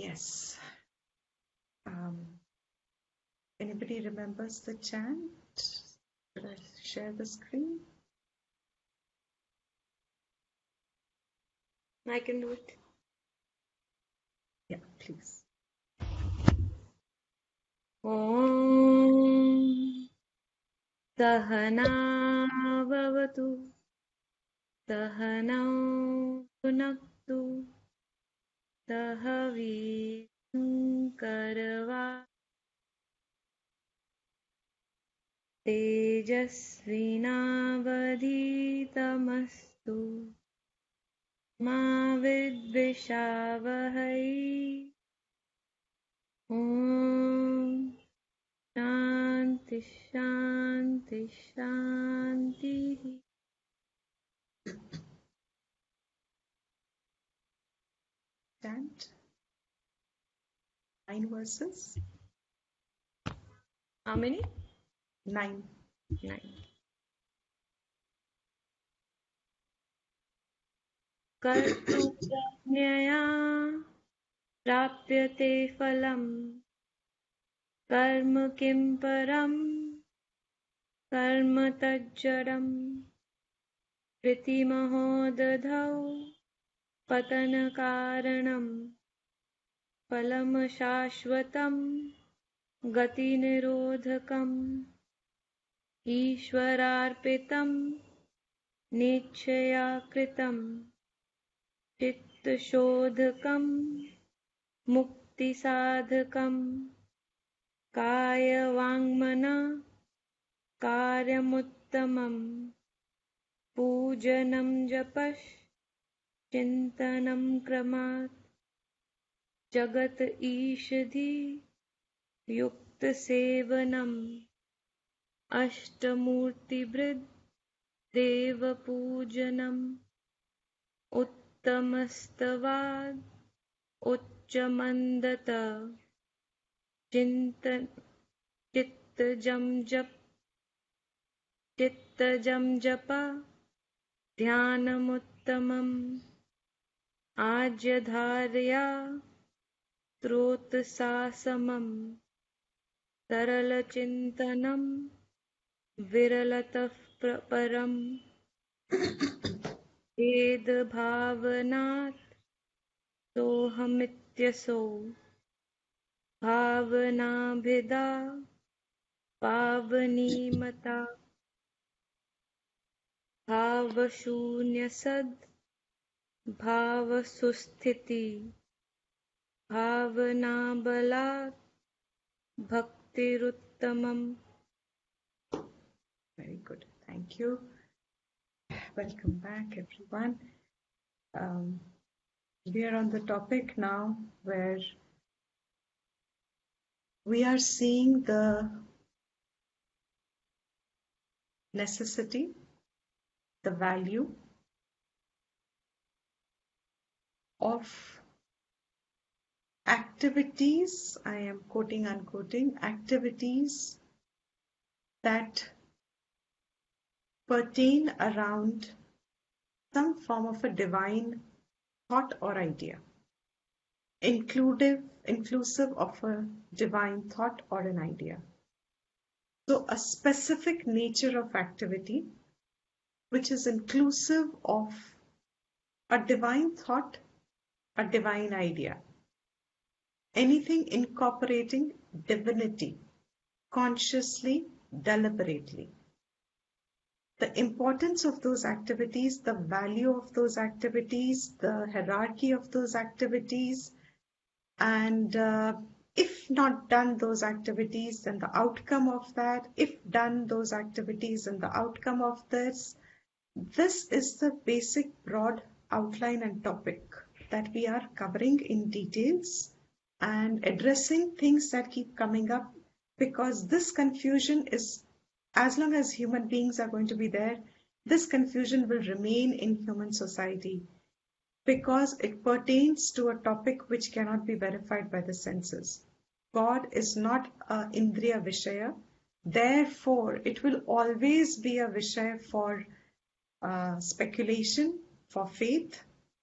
Yes. Anybody remembers the chant? Should I share the screen? I can do it. Yeah, please. Om Sahana Bhavatu Sahana Punaktu Saha Karva Tejasvinavadhitamastu Ma Vidvishavahai. Om Shanti Shanti Shanti. Chant 9 verses. How many? 9. 9. Kartu prajnaya prapyate phalam karma kim param karma tajjaram priti mahodadhau patana karanam phalam shashvatam gati nirodhakam Ishvararpitam nichayakritam Chittashodhakam muktisadhakam kaya vangmana karyamuttamam pujanam japash chintanam kramat jagat ishadhi yukta sevanam Ashtamurtibrid Deva Pujanam Uttamastavad Uccamandata Chittajam Japa Dhyanamuttamam Ajya Dharya Trotasamam Sarala Chintanam Viralata param Veda bhavanat Soham ityaso Bhavna bheda Pavani mata Bhavashunya sad Bhavasusthiti Bhavna balat Bhaktiruttamam. Very good. Thank you. Welcome back, everyone. We are on the topic now where we are seeing the necessity, the value of activities. I am quoting, unquoting, activities that pertain around some form of a divine thought or idea, inclusive of a divine thought or an idea. So a specific nature of activity which is inclusive of a divine thought, a divine idea, anything incorporating divinity, consciously, deliberately. The importance of those activities, the value of those activities, the hierarchy of those activities, and if not done those activities, then the outcome of that, if done those activities and the outcome of this, this is the basic broad outline and topic that we are covering in details and addressing things that keep coming up, because this confusion is, as long as human beings are going to be there, this confusion will remain in human society because it pertains to a topic which cannot be verified by the senses. God is not an Indriya Vishaya, therefore it will always be a Vishaya for speculation, for faith,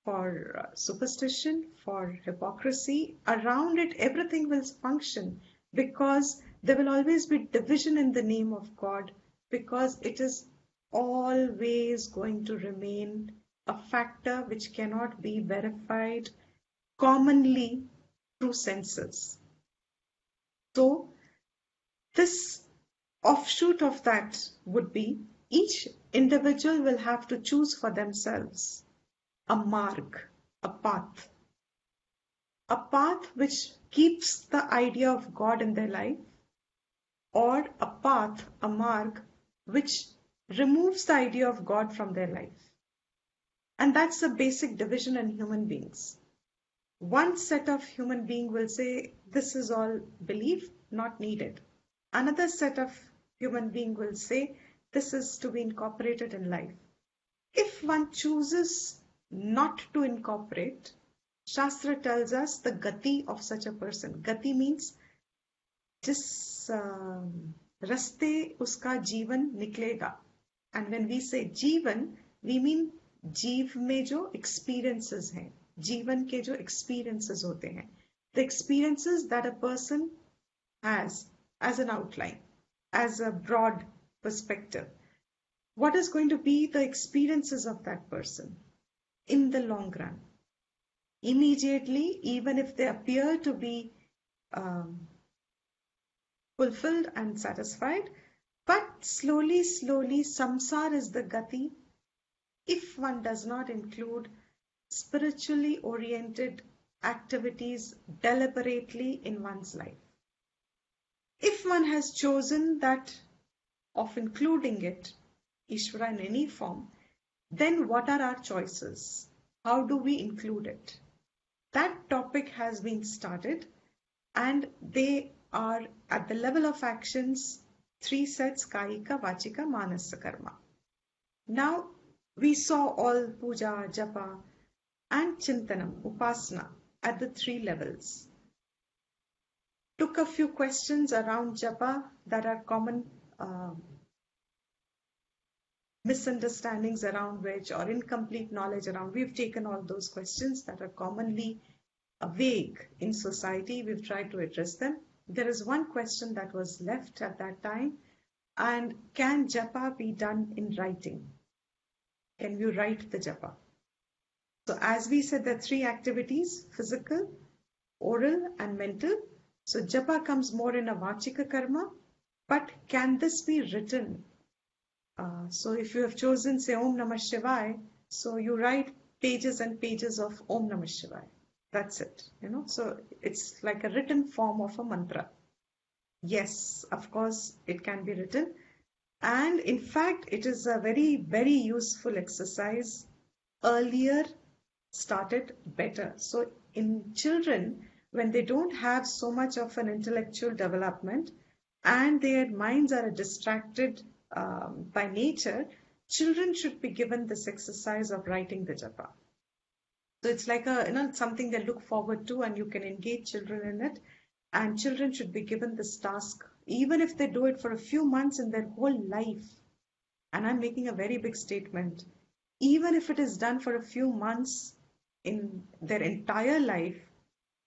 for superstition, for hypocrisy. Around it, everything will function because there will always be division in the name of God, because it is always going to remain a factor which cannot be verified commonly through senses. So this offshoot of that would be each individual will have to choose for themselves a mark, a path which keeps the idea of God in their life, or a path, a mark, which removes the idea of God from their life. And that's the basic division in human beings. One set of human being will say, this is all belief, not needed. Another set of human being will say, this is to be incorporated in life. If one chooses not to incorporate, Shastra tells us the gati of such a person. Gati means jis raste uska jeevan niklega. And when we say jeevan, we mean jeev mein jo experiences hain. Jeevan ke jo experiences hote hain. The experiences that a person has as an outline, as a broad perspective. What is going to be the experiences of that person in the long run? Immediately, even if they appear to be fulfilled and satisfied, but slowly, slowly, samsara is the gati if one does not include spiritually oriented activities deliberately in one's life. If one has chosen that of including it, Ishvara in any form, then what are our choices? How do we include it? That topic has been started, and they are at the level of actions, 3 sets, Kayika, Vachika, Manasa Karma. Now, we saw all Puja, Japa and Chintanam, Upasana at the 3 levels. Took a few questions around Japa that are common misunderstandings around which, or incomplete knowledge around. We've taken all those questions that are commonly vague in society. We've tried to address them. There is one question that was left at that time, and can Japa be done in writing? Can you write the Japa? So as we said, there are 3 activities, physical, oral and mental. So Japa comes more in a Vachika karma, but can this be written? So if you have chosen, say, Om Namah Shivaya, so you write pages and pages of Om Namah Shivaya. That's it, you know. So it's like a written form of a mantra. Yes, of course, it can be written. And in fact, it is a very, very useful exercise. Earlier started better. So in children, when they don't have so much of an intellectual development and their minds are distracted by nature, children should be given this exercise of writing the Japa. So it's like a, you know, something they look forward to, and you can engage children in it. And children should be given this task, even if they do it for a few months in their whole life. And I'm making a very big statement. Even if it is done for a few months in their entire life,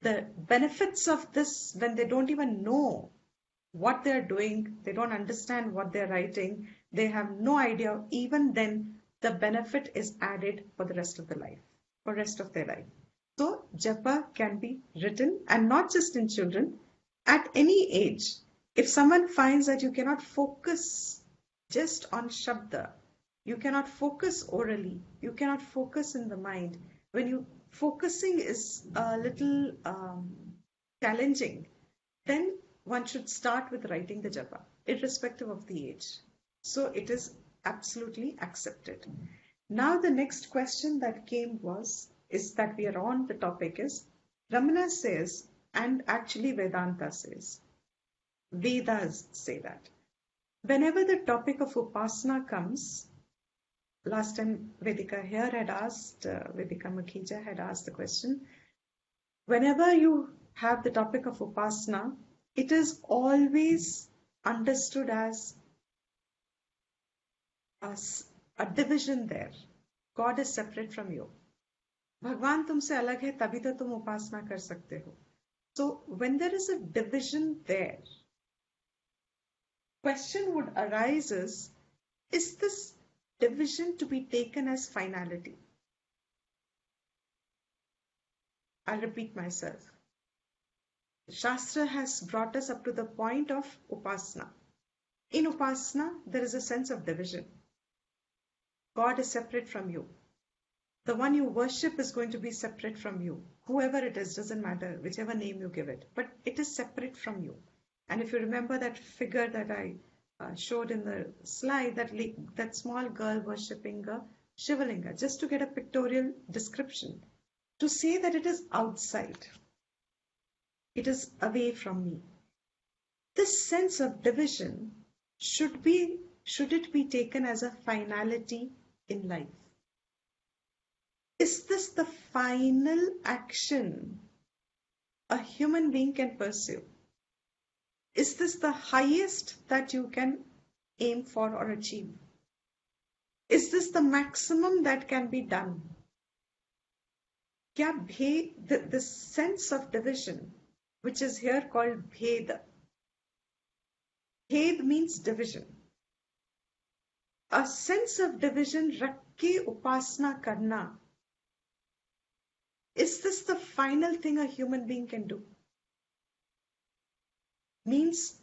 the benefits of this, when they don't even know what they're doing, they don't understand what they're writing, they have no idea, even then the benefit is added for the rest of the life, for rest of their life. So Japa can be written, and not just in children, at any age. If someone finds that you cannot focus just on Shabda, you cannot focus orally, you cannot focus in the mind, when you focusing is a little challenging, then one should start with writing the Japa, irrespective of the age. So it is absolutely accepted. Now the next question that came is that we are on the topic is, Ramana says, and actually Vedanta says, Vedas say that. Whenever the topic of upasana comes, last time Vedika here had asked, Vedika Makhija had asked the question, whenever you have the topic of upasana, it is always understood as a division there. God is separate from you. भगवान तुमसे अलग है तभी तो तुम उपासना कर सकते हो. So when there is a division there, question would arise is this division to be taken as finality? I'll repeat myself. Shastra has brought us up to the point of upasna. In upasna, there is a sense of division. God is separate from you. The one you worship is going to be separate from you. Whoever it is, doesn't matter, whichever name you give it. But it is separate from you. And if you remember that figure that I showed in the slide, that small girl worshipping a Shivalinga, just to get a pictorial description, to say that it is outside. It is away from me. This sense of division, should it be taken as a finality in life? Is this the final action a human being can pursue? Is this the highest that you can aim for or achieve? Is this the maximum that can be done? Kya bhed, the sense of division, which is here called bheda. Bhed means division. A sense of division rakke upasana karna. Is this the final thing a human being can do? Means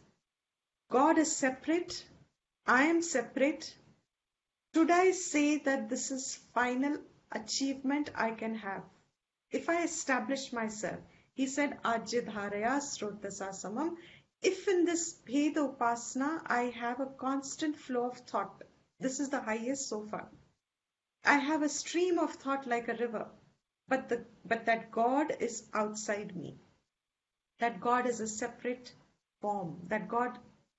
God is separate, I am separate. Should I say that this is final achievement I can have? If I establish myself, he said, Ajya Dharya Trotasamam. If in this Abheda Upasana, I have a constant flow of thought. This is the highest so far. I have a stream of thought like a river. But that God is outside me, that God is a separate form, that God,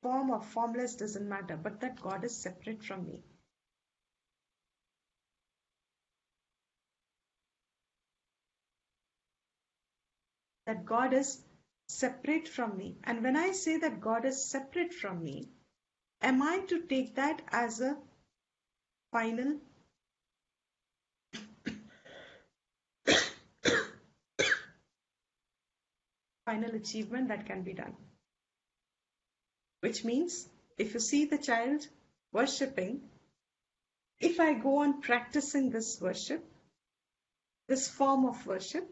form or formless doesn't matter, but that God is separate from me. That God is separate from me. And when I say that God is separate from me, am I to take that as a final final achievement that can be done? Which means, if you see the child worshipping, if I go on practicing this worship, this form of worship,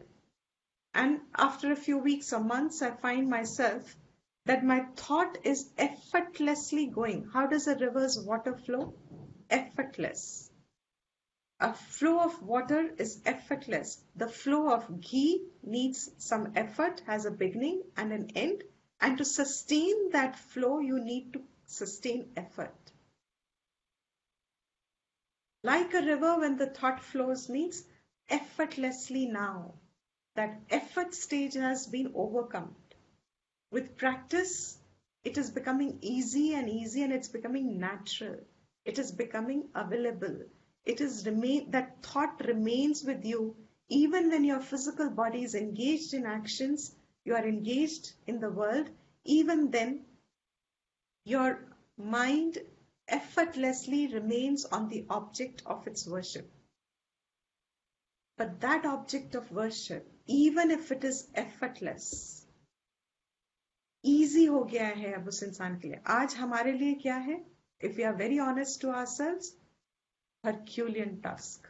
and after a few weeks or months, I find myself that my thought is effortlessly going. How does a river's water flow? Effortless. A flow of water is effortless. The flow of ghee needs some effort, has a beginning and an end. And to sustain that flow, you need to sustain effort. Like a river, when the thought flows means effortlessly now. That effort stage has been overcome. With practice, it is becoming easy and it's becoming natural. It is becoming available. It is that thought remains with you even when your physical body is engaged in actions, you are engaged in the world, even then your mind effortlessly remains on the object of its worship. But that object of worship, even if it is effortless, easy ho gaya hai ab us insaan ke liye. Aaj hamare liye kya hai? If we are very honest to ourselves, Herculean task.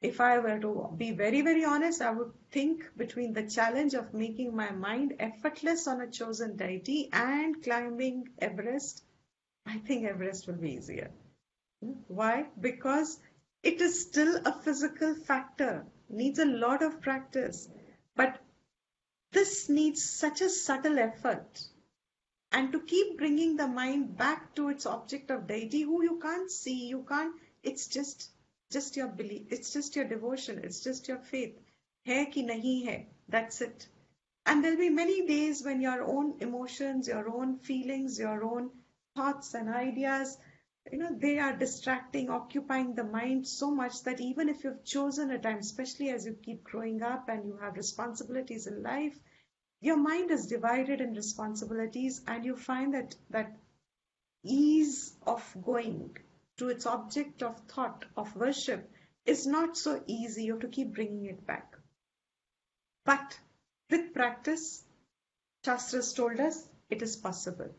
If I were to be very, very honest, I would think between the challenge of making my mind effortless on a chosen deity and climbing Everest, I think Everest will be easier. Why? Because it is still a physical factor, needs a lot of practice, but this needs such a subtle effort. And to keep bringing the mind back to its object of deity, who you can't see, you can't. It's just your belief, it's just your devotion, it's just your faith. Hai ki nahi hai, that's it. And there'll be many days when your own emotions, your own feelings, your own thoughts and ideas, they are distracting, occupying the mind so much that even if you've chosen a time, especially as you keep growing up and you have responsibilities in life, your mind is divided in responsibilities and you find that that ease of going to its object of thought, of worship, is not so easy. You have to keep bringing it back. But with practice, Shastras told us it is possible.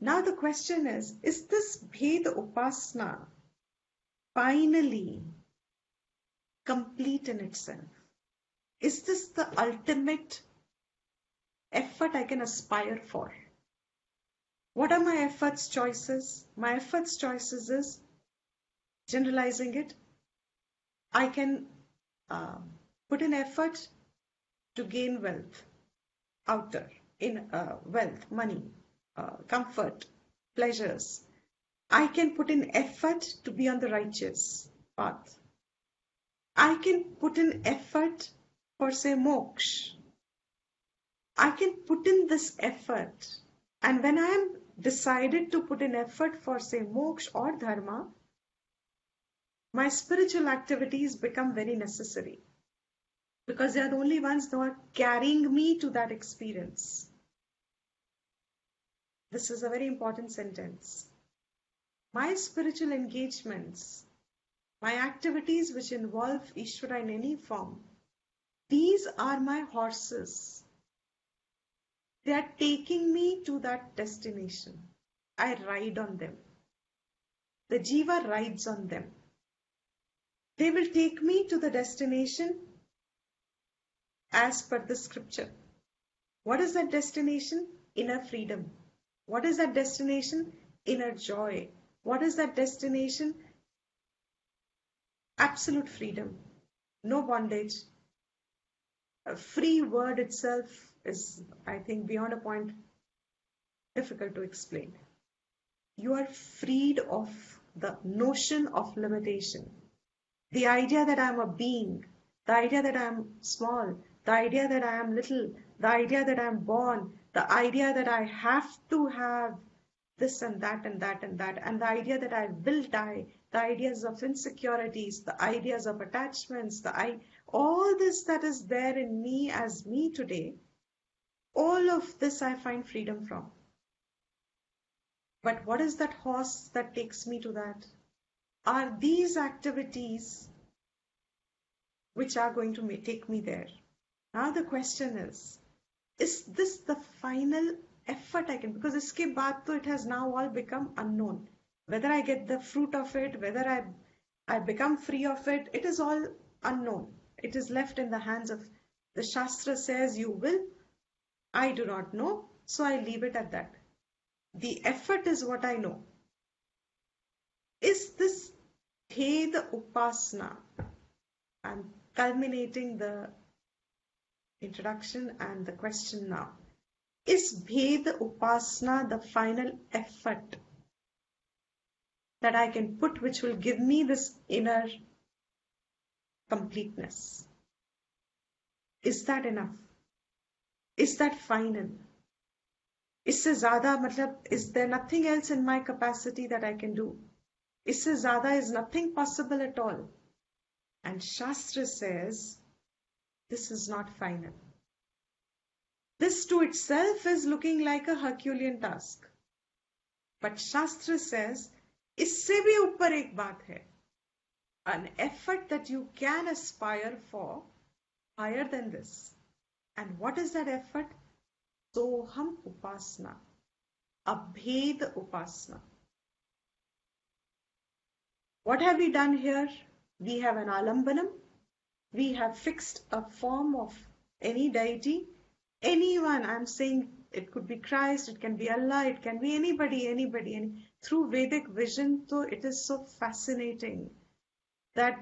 Now the question is this Bheda Upasana finally complete in itself? Is this the ultimate effort I can aspire for? What are my efforts choices? My efforts choices is, generalizing it, I can put in effort to gain wealth out there, in wealth, money, comfort, pleasures. I can put in effort to be on the righteous path. I can put in effort for, say, moksha. I can put in this effort, and when I am decided to put in effort for, say, moksha or dharma, my spiritual activities become very necessary, because they are the only ones that are carrying me to that experience. This is a very important sentence. My spiritual engagements, my activities which involve Ishvara in any form, these are my horses. They are taking me to that destination. I ride on them. The jiva rides on them. They will take me to the destination as per the scripture. What is that destination? Inner freedom. What is that destination? Inner joy. What is that destination? Absolute freedom. No bondage. A free word itself is, I think, beyond a point, difficult to explain. You are freed of the notion of limitation. The idea that I am a being, the idea that I am small, the idea that I am little, the idea that I am born, the idea that I have to have this and that and that and that, and the idea that I will die, the ideas of insecurities, the ideas of attachments, all this that is there in me as me today, all of this I find freedom from. But what is that horse that takes me to that? Are these activities which are going to take me there. Now the question is this the final effort I can, because iske baad to it has now all become unknown. Whether I get the fruit of it, whether I become free of it, it is all unknown. It is left in the hands of, the Shastra says you will, I do not know, so I leave it at that. The effort is what I know. Is this Bheda Upasana? I'm culminating the introduction and the question now. Is Bheda Upasana the final effort that I can put which will give me this inner completeness? Is that enough? Is that final? Isse zyada matlab, is there nothing else in my capacity that I can do? Isse zyada is nothing possible at all. And Shastra says, this is not final. This to itself is looking like a Herculean task. But Shastra says, isse bhi upar ek baat hai. An effort that you can aspire for higher than this. And what is that effort? Soham upasana. Abheda upasana. What have we done here? We have an alambanam. We have fixed a form of any deity, anyone. I'm saying it could be Christ, it can be Allah, it can be anybody. And through Vedic vision, so it is so fascinating that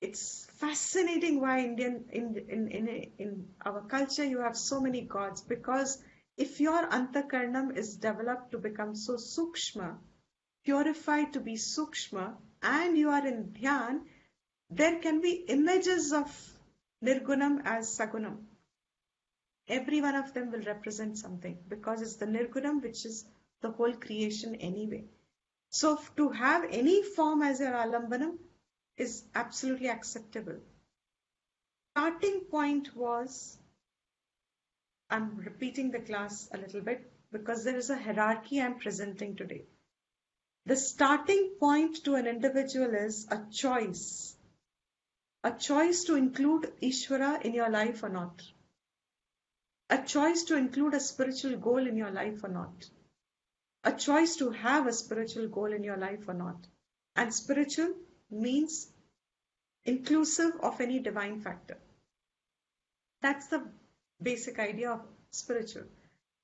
it's fascinating why in our culture you have so many gods, because if your antakarnam is developed to become so sukshma, purified to be sukshma, and you are in dhyan, there can be images of nirgunam as sagunam. Every one of them will represent something, because it's the nirgunam which is the whole creation anyway. So to have any form as your alambanam is absolutely acceptable. Starting point was, I'm repeating the class a little bit because there is a hierarchy I'm presenting today. The starting point to an individual is a choice to include Ishvara in your life or not, a choice to include a spiritual goal in your life or not, a choice to have a spiritual goal in your life or not. And spiritual means inclusive of any divine factor. That's the basic idea of spiritual.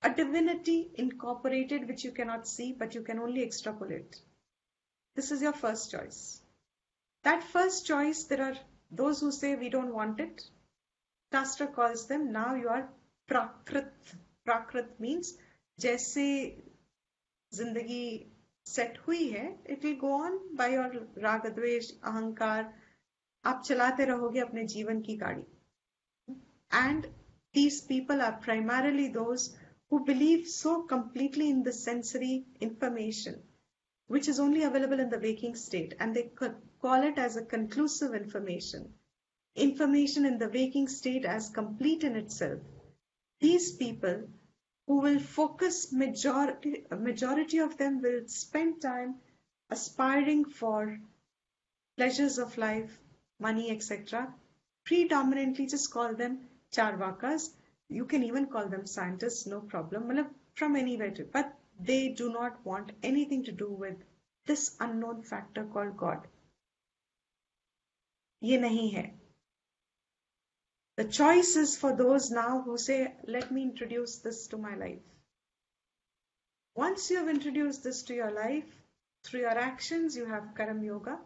A divinity incorporated which you cannot see, but you can only extrapolate. This is your first choice. That first choice, there are those who say we don't want it. Shastra calls them, now you are prakrit. Prakrit means, jaise zindagi set hui hai, it will go on by your ragadvesh, ahankar. Aap chalate rahoge apne jeevan ki gaadi. And these people are primarily those who believe so completely in the sensory information, which is only available in the waking state, and they call it as a conclusive information. Information in the waking state as complete in itself. These people who will focus, majority of them will spend time aspiring for pleasures of life, money, etc. Predominantly, just call them charvakas. You can even call them scientists, no problem, from anywhere to, but they do not want anything to do with this unknown factor called God. Ye nahi hai. The choice is for those now who say, let me introduce this to my life. Once you have introduced this to your life, through your actions, you have Karam Yoga.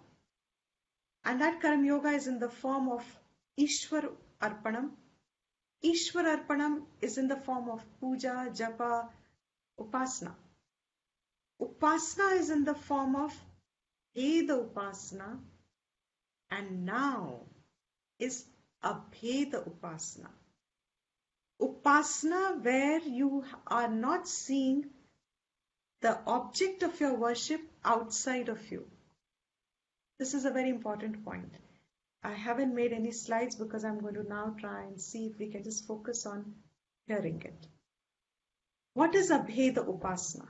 And that Karam Yoga is in the form of Ishwar Arpanam. Ishvara Arpanam is in the form of Puja, Japa, Upasna. Upasna is in the form of Abheda Upasana, and now is Abheda Upasana. Upasana where you are not seeing the object of your worship outside of you. This is a very important point. I haven't made any slides because I'm going to now try and see if we can just focus on hearing it. What is Abheda Upasana?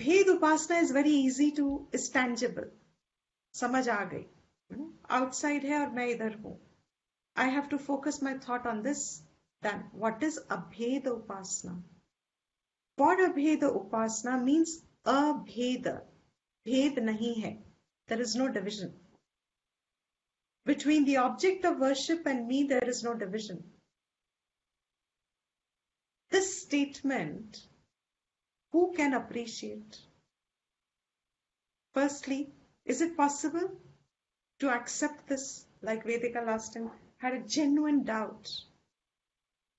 Abheda Upasana is very easy to, is tangible. Samajh aa gayi. Outside hai aur main idhar hu. I have to focus my thought on this. Then what is Abheda Upasana? What Abheda Upasana means abheda. Bhed nahi hai. There is no division. Between the object of worship and me, there is no division. This statement, who can appreciate? Firstly, is it possible to accept this? Like Vedika last time had a genuine doubt.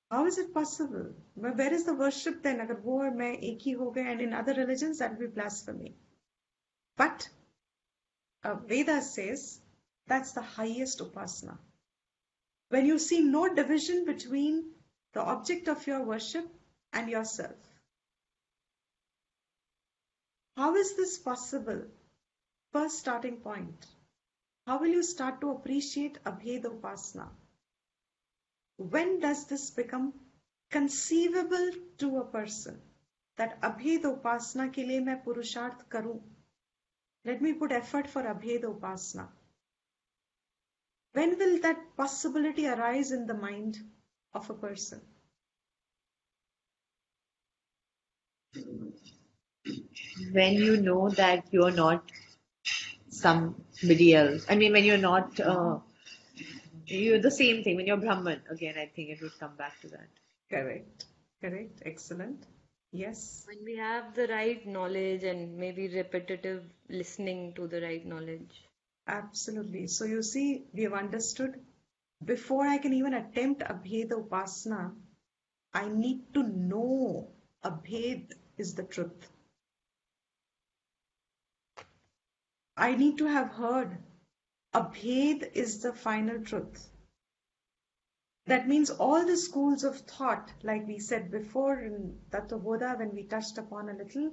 How is it possible? Where is the worship then? Agar wo aur main ek hi ho gaye, and in other religions, that will be blasphemy. But Veda says, that's the highest upasana. When you see no division between the object of your worship and yourself. How is this possible? First starting point. How will you start to appreciate Abheda Upasana? When does this become conceivable to a person? That Abheda Upasana ke liye main purusharth karu. Let me put effort for Abheda Upasana. When will that possibility arise in the mind of a person? When you know that you're not somebody else. I mean, when you're not, you're the same thing. When you're Brahman, again, I think it would come back to that. Correct. Correct. Excellent. Yes. When we have the right knowledge and maybe repetitive listening to the right knowledge. Absolutely. So you see, we have understood, before I can even attempt Abheda Upasana, I need to know Abhed is the truth. I need to have heard Abhed is the final truth. That means all the schools of thought, like we said before in Tattvabodha, when we touched upon a little,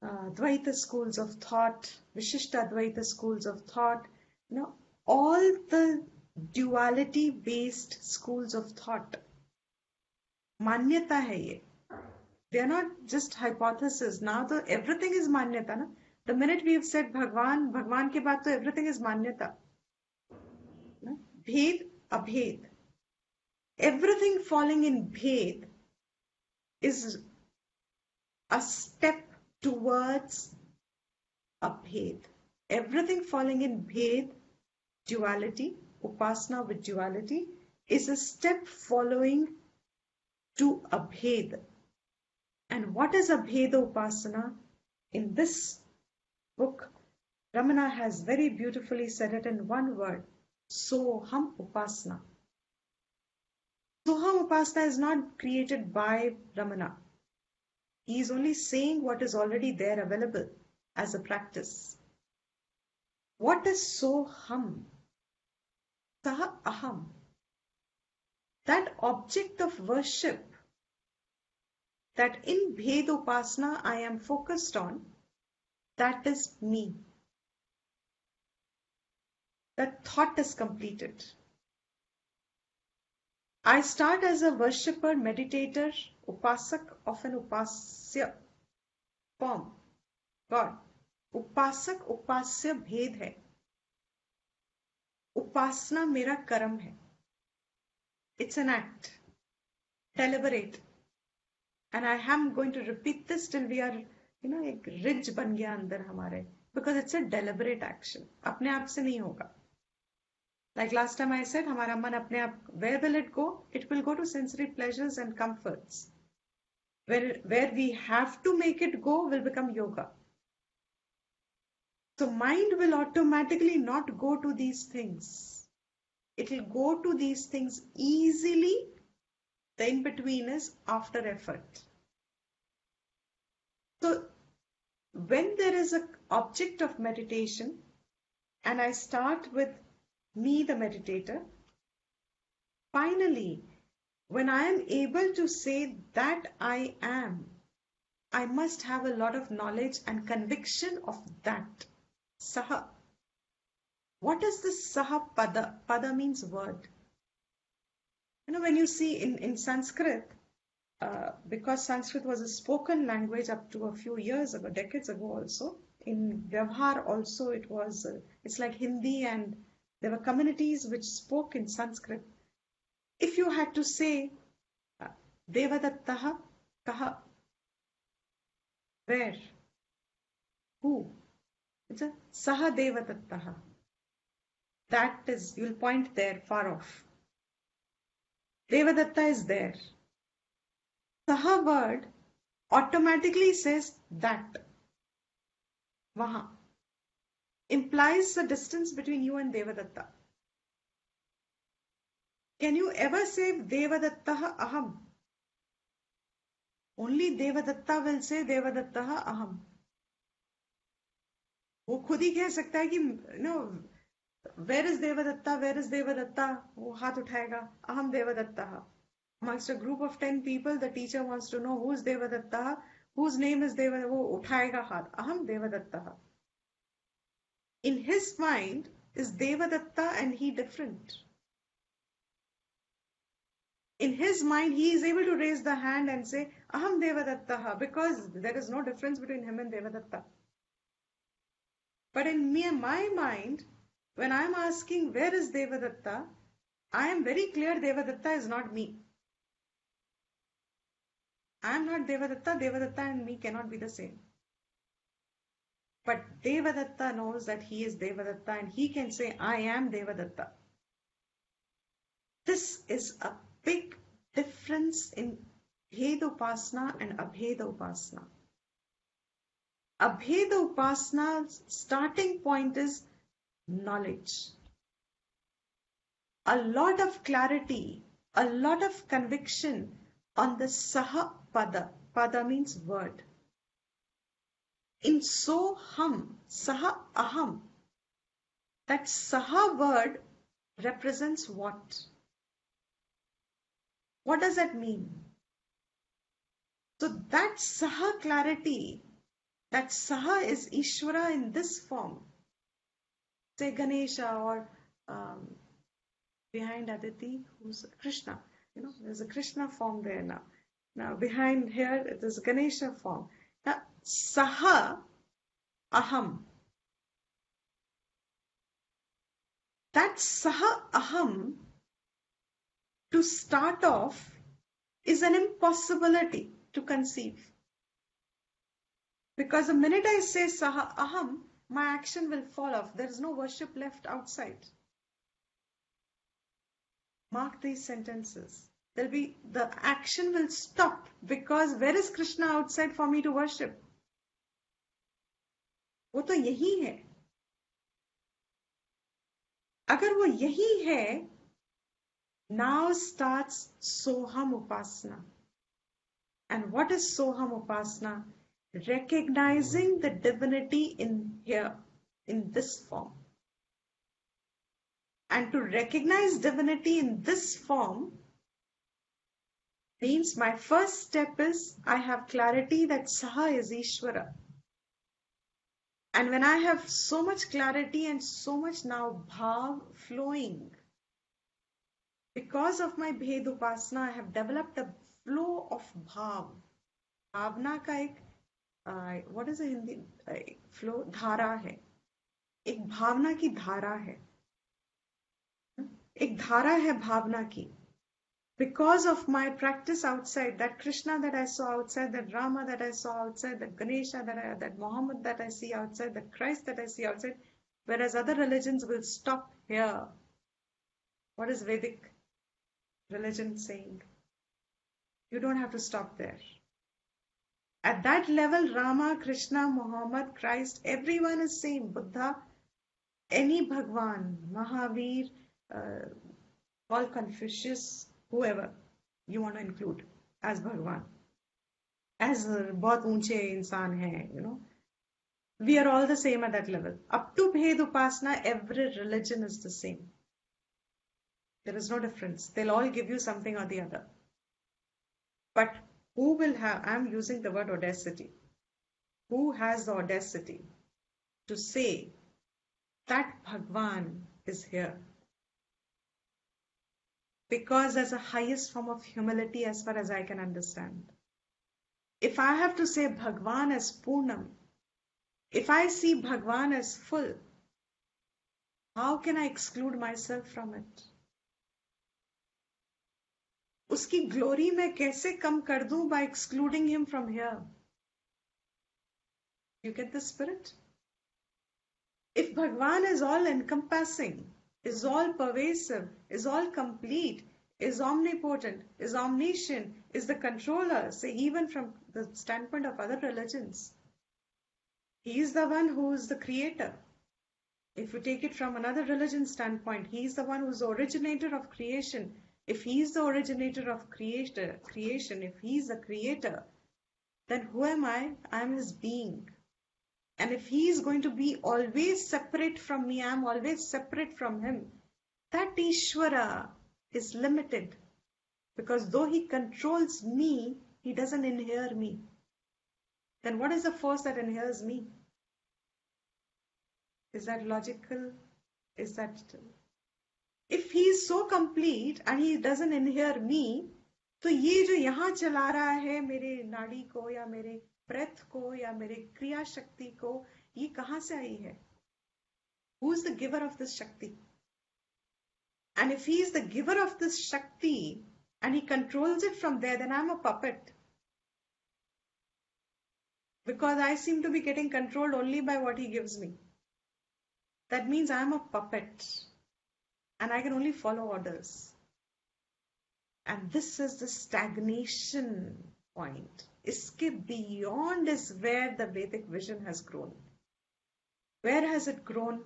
Dvaita schools of thought, Vishishta Dvaita schools of thought, you know, all the duality based schools of thought. Manyata hai ye. They are not just hypotheses. Now the everything is manyata. Na? The minute we have said Bhagwan, Bhagwan ke baad to everything is manyata. Na? Bhed, abhed. Everything falling in bhed is a step towards abhed. Everything falling in bhed, duality, upasana with duality, is a step following to abheda. And what is Abheda Upasana? In this book, Ramana has very beautifully said it in one word, Soham upasana. Soham upasana is not created by Ramana. He is only saying what is already there available as a practice. What is Soham? Saha Aham. That object of worship that in Bhedopasana I am focused on, that is me. That thought is completed. I start as a worshipper, meditator, upasak of an upasya form. God. Upasak, upasya, bhed hai. Upasna mera karam hai. It's an act. Deliberate. And I am going to repeat this till we are, ek ridge ban gaya andar hamare, because it's a deliberate action. Apne aap se nahi hoga. Like last time I said, hamara man apne aap, where will it go? It will go to sensory pleasures and comforts. Where we have to make it go will become yoga. So mind will automatically not go to these things. It will go to these things easily. The in-between is after effort. So when there is an object of meditation and I start with me, the meditator, finally, when I am able to say that I am, I must have a lot of knowledge and conviction of that. Saha. What is this Saha Pada? Pada means word. When you see in Sanskrit, because Sanskrit was a spoken language up to a few years ago, decades ago also, in Vyavhar also it was, it's like Hindi, and there were communities which spoke in Sanskrit. If you had to say, Devadatta kaha, where, who, it's a Saha Devadatta. That is, you'll point there far off. Devadatta is there. Saha word automatically says that. Vaha. Implies the distance between you and Devadatta. Can you ever say Devadatta aham? Only Devadatta will say Devadatta aham. Wo khud hi keh sakta hai ki, where is Devadatta? Where is Devadatta? Wo haath uthayega. Aham Devadatta. Amongst a group of 10 people, the teacher wants to know who is Devadatta, whose name is Devadatta. Wo uthayega haath. Aham Devadatta. In his mind, is Devadatta and he different? In his mind, he is able to raise the hand and say, Aham Devadatta, because there is no difference between him and Devadatta. But in my mind, when I am asking where is Devadatta, I am very clear Devadatta is not me. I am not Devadatta, Devadatta and me cannot be the same. But Devadatta knows that he is Devadatta and he can say I am Devadatta. This is a big difference in Bhedopasana and Abheda Upasana. Abheda Upasana's starting point is knowledge. A lot of clarity, a lot of conviction on the Saha Pada. Pada means word. In Soham, Saha Aham, that Saha word represents what? What does that mean? So that Saha clarity, that Saha is Ishvara in this form. Say Ganesha or behind Aditi, who's Krishna. There's a Krishna form there now. Now behind here it is Ganesha form. Now Saha Aham. That Saha Aham to start off is an impossibility to conceive. Because the minute I say Saha Aham, my action will fall off. There is no worship left outside. Mark these sentences. There'll be, the action will stop, because where is Krishna outside for me to worship? वो तो यही है. अगर वो यही है, now starts Soham upasana. And what is Soham upasana? Recognizing the divinity in here, in this form. And to recognize divinity in this form means my first step is I have clarity that Saha is Ishvara. And when I have so much clarity and so much now bhav flowing, because of my Bheda upasana, I have developed a flow of bhav. Bhavna ka ek, what is a Hindi flow? Dhara hai. Ek bhavna ki dhara hai. Ek dhara hai bhavna ki. Because of my practice outside, that Krishna that I saw outside, that Rama that I saw outside, that Ganesha that Muhammad that I see outside, that Christ that I see outside, whereas other religions will stop here. What is Vedic religion saying? You don't have to stop there. At that level, Rama, Krishna, Muhammad, Christ, everyone is same. Buddha, any Bhagwan, Mahavir, all Confucius, whoever you want to include as Bhagwan, as bahut unche insaan hai, you know, we are all the same at that level. Up to Abheda Upasana, every religion is the same. There is no difference. They'll all give you something or the other. But who will have, I'm using the word audacity. Who has the audacity to say that Bhagwan is here? Because as a highest form of humility, as far as I can understand. If I have to say Bhagwan as Purnam, if I see Bhagwan as full, how can I exclude myself from it? Uski glory mein kaise kam kar dun by excluding him from here? You get the spirit? If Bhagwan is all encompassing, is all pervasive, is all complete, is omnipotent, is omniscient, is the controller, say even from the standpoint of other religions. He is the one who is the creator. If you take it from another religion standpoint, he is the one who is the originator of creation. If he is the originator of creation, if he is the creator, then who am I? I am his being. And if he is going to be always separate from me, I am always separate from him, that Ishvara is limited. Because though he controls me, he doesn't inhere me. Then what is the force that inheres me? Is that logical? Is that... If he is so complete and he doesn't inhere me, तो ये जो यहाँ चला रहा है मेरे नाड़ी को या मेरे breath ko ya mere kriya shakti ko, ye kahan se aayi hai? Who is the giver of this shakti? And if he is the giver of this shakti and he controls it from there, then I am a puppet. Because I seem to be getting controlled only by what he gives me. That means I am a puppet and I can only follow orders. And this is the stagnation point. Iske beyond is where the Vedic vision has grown. Where has it grown?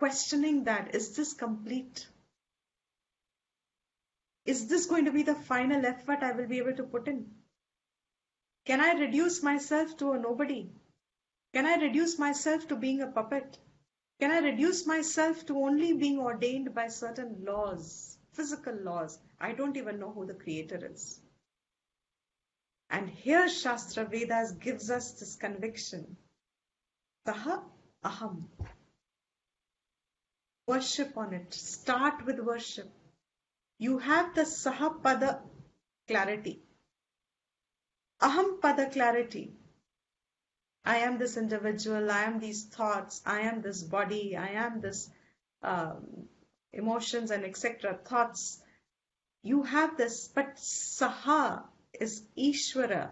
Questioning that, is this complete? Is this going to be the final effort I will be able to put in? Can I reduce myself to a nobody? Can I reduce myself to being a puppet? Can I reduce myself to only being ordained by certain laws, physical laws? I don't even know who the creator is. And here Shastra Vedas gives us this conviction. Saha Aham. Worship on it. Start with worship. You have the Saha Pada clarity. Aham Pada clarity. I am this individual, I am these thoughts, I am this body, I am this emotions and etc. thoughts. You have this, but Saha is Ishvara,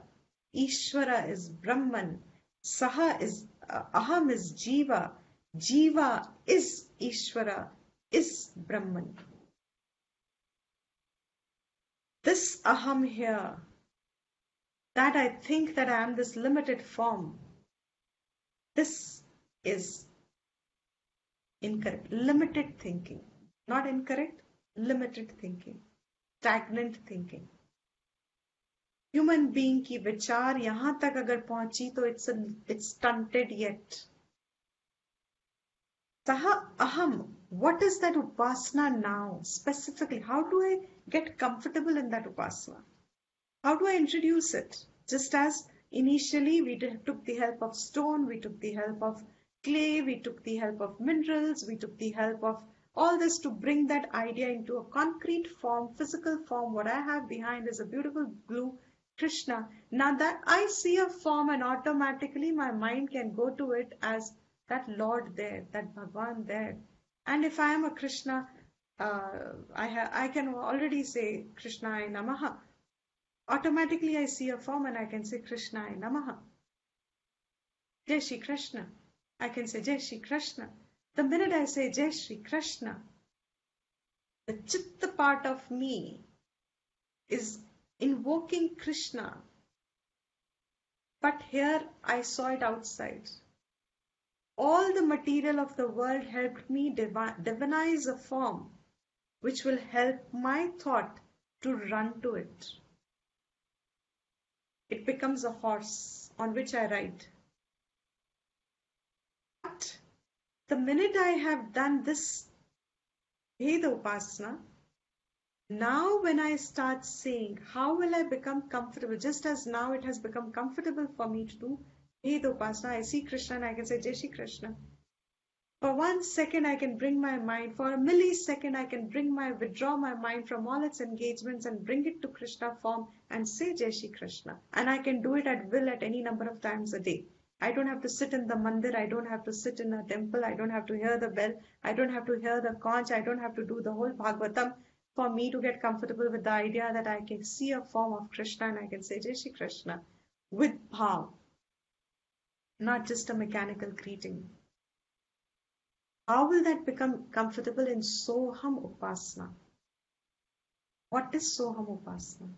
Ishvara is Brahman, Saha is Aham is Jiva, Jiva is Ishvara, is Brahman. This Aham here, that I think that I am this limited form, this is incorrect. Limited thinking, not incorrect, limited thinking, stagnant thinking. Human being ki vichar yahan tak agar pahunchi to it's stunted yet. Saha Aham, what is that upasana now specifically? How do I get comfortable in that upasana? How do I introduce it? Just as initially we took the help of stone, we took the help of clay, we took the help of minerals, we took the help of all this to bring that idea into a concrete form, physical form. What I have behind is a beautiful blue Krishna. Now that I see a form and automatically my mind can go to it as that Lord there, that Bhagwan there. And if I am a Krishna, I can already say Krishnaya Namaha. Automatically I see a form and I can say Krishnaya Namaha. Jai Shri Krishna. I can say Jai Shri Krishna. The minute I say Jai Shri Krishna, the chitta part of me is invoking Krishna. But here I saw it outside. All the material of the world helped me divinize a form which will help my thought to run to it. It becomes a horse on which I ride. The minute I have done this Abheda Upasana, now when I start saying, how will I become comfortable? Just as now it has become comfortable for me to do Abheda Upasana, I see Krishna and I can say Jai Shri Krishna. For 1 second I can bring my mind, for a millisecond I can withdraw my mind from all its engagements and bring it to Krishna form and say Jai Shri Krishna. And I can do it at will at any number of times a day. I don't have to sit in the mandir, I don't have to sit in a temple, I don't have to hear the bell, I don't have to hear the conch, I don't have to do the whole Bhagavatam for me to get comfortable with the idea that I can see a form of Krishna and I can say Jai Shri Krishna with bhav, not just a mechanical greeting. How will that become comfortable in Soham upasana? What is Soham upasana?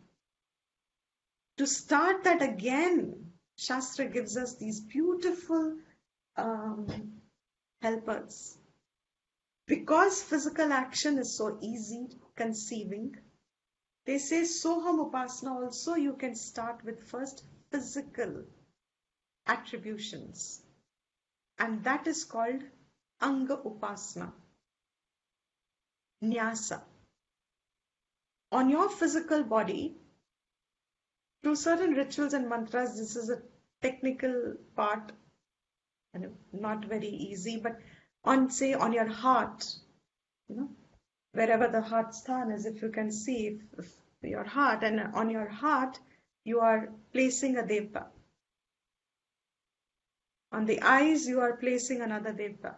To start that again, Shastra gives us these beautiful helpers. Because physical action is so easy conceiving, they say Soham upasana also you can start with first physical attributions. And that is called Anga upasana, Nyasa. On your physical body, through certain rituals and mantras, this is a technical part and not very easy, but on your heart, you know, wherever the heart sthan is, if you can see if your heart, and on your heart you are placing a devta. On the eyes you are placing another devta.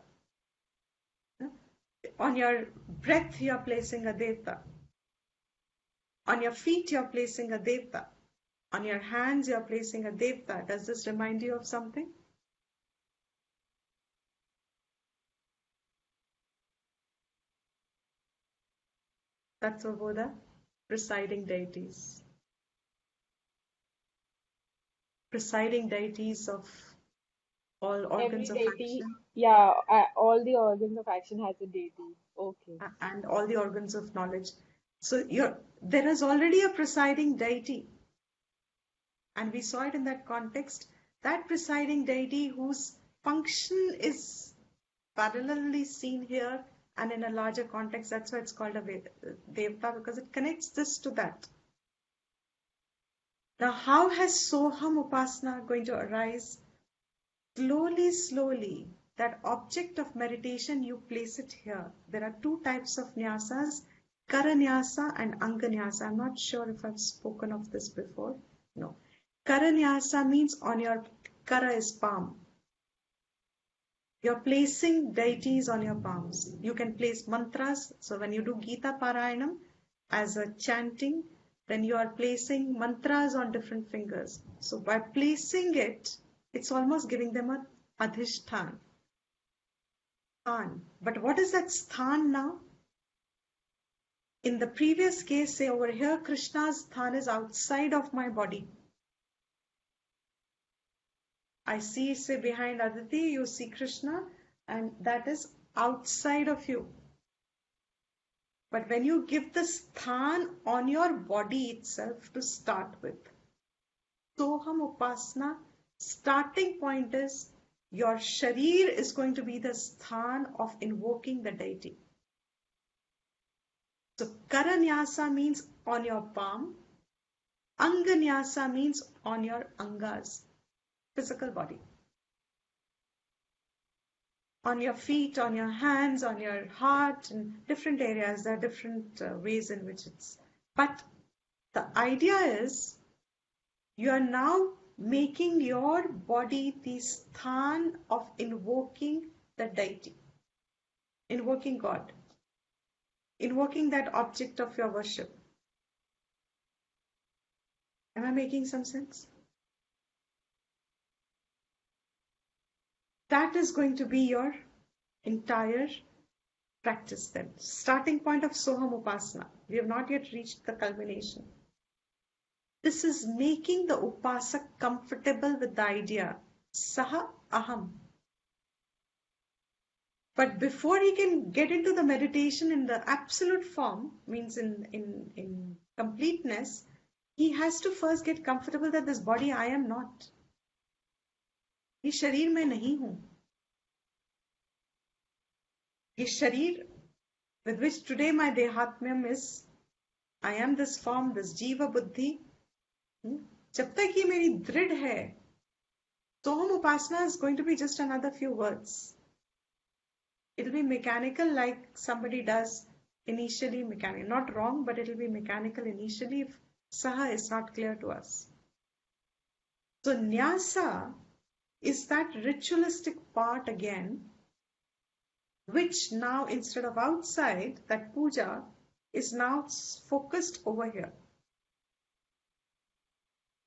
On your breath you are placing a devta. On your feet you are placing a devta. On your hands, you are placing a devta. Does this remind you of something? Tattva-boda, presiding deities. Presiding deities of all organs of action. Yeah, all the organs of action has a deity. Okay. And all the organs of knowledge. So there is already a presiding deity. And we saw it in that context, that presiding deity whose function is parallelly seen here and in a larger context. That's why it's called a devta, because it connects this to that. Now, how has Soham upasana going to arise? Slowly, slowly, that object of meditation, you place it here. There are two types of nyasas, Kara nyasa and Anga nyasa. I'm not sure if I've spoken of this before. No. Karanyasa means on your, kara is palm. You're placing deities on your palms. You can place mantras. So when you do Gita Parayanam as a chanting, then you are placing mantras on different fingers. So by placing it, it's almost giving them an adhishtan. Sthan. But what is that sthan now? In the previous case, say over here, Krishna's sthan is outside of my body. I see, say behind Aditi, you see Krishna, and that is outside of you. But when you give the sthan on your body itself to start with, Soham upasana, starting point is your sharir is going to be the sthan of invoking the deity. So Karanyasa means on your palm, Anganyasa means on your angas, physical body. On your feet, on your hands, on your heart, in different areas, there are different ways in which it's. But the idea is you are now making your body the sthan of invoking the deity, invoking God, invoking that object of your worship. Am I making some sense? That is going to be your entire practice then. Starting point of Soham upasana. We have not yet reached the culmination. This is making the upasak comfortable with the idea, Saha Aham. But before he can get into the meditation in the absolute form, means in completeness, he has to first get comfortable that this body I am not. ये शरीर में नहीं हूं. ये शरीर with which today my dehatmyam is, I am this form, this jiva buddhi. जब तक ये मेरी दृढ़ है, Soham upasana is going to be just another few words. It'll be mechanical like somebody does initially, mechanical. Not wrong, but it'll be mechanical initially if saha is not clear to us. So nyasa is that ritualistic part again, which now instead of outside, that puja is now focused over here.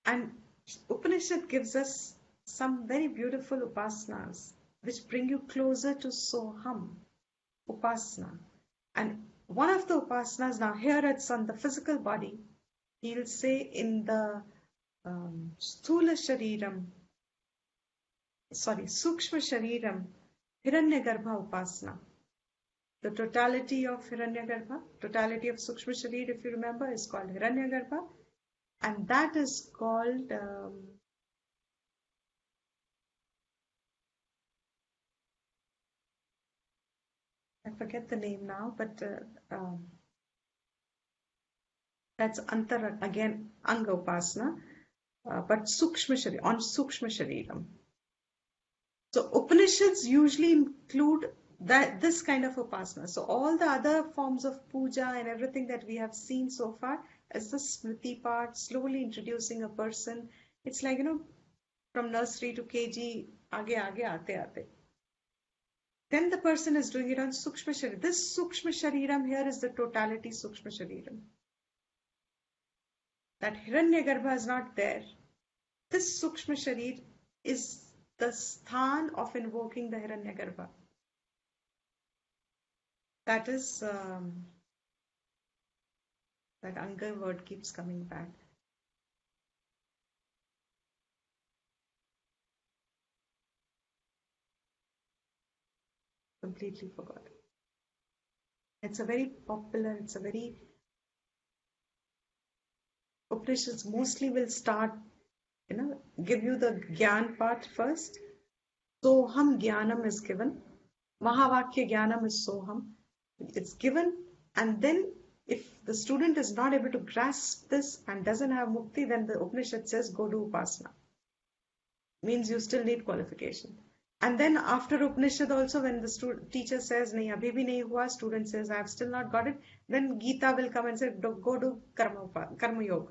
And Upanishad gives us some very beautiful upasanas which bring you closer to Soham upasana. And one of the upasanas, now here it's on the physical body, he'll say in the sthula shariram, sorry, Sukshma Shariram, Hiranyagarbha Upasana. The totality of Hiranyagarbha, totality of Sukshma Sharir, if you remember, is called Hiranyagarbha. And that is called I forget the name now, but that's Antara, again, Anga Upasana, but Sukshma Sharir, on Sukshma Shariram. So Upanishads usually include that this kind of upasana. So all the other forms of puja and everything that we have seen so far is the smriti part, slowly introducing a person. It's like, you know, from nursery to KG, aage aage aate aate. Then the person is doing it on Sukshma Shariram. This Sukshma Shariram here is the totality Sukshma Shariram. That Hiranyagarbha is not there. This Sukshma Sharir is the sthan of invoking the Hiranyagarbha. That is, that Anga word keeps coming back. Completely forgot. It's a very popular, it's a very, Upanishads mostly will start, you know, give you the Gyan part first. Soham Gyanam is given. Mahavakya Gyanam is Soham. It's given. And then if the student is not able to grasp this and doesn't have Mukti, then the Upanishad says go do Upasana. Means you still need qualification. And then after Upanishad also, when the teacher says, nahi, abhi bhi nahi hua, student says, I have still not got it, then Gita will come and say, go do Karma Yoga.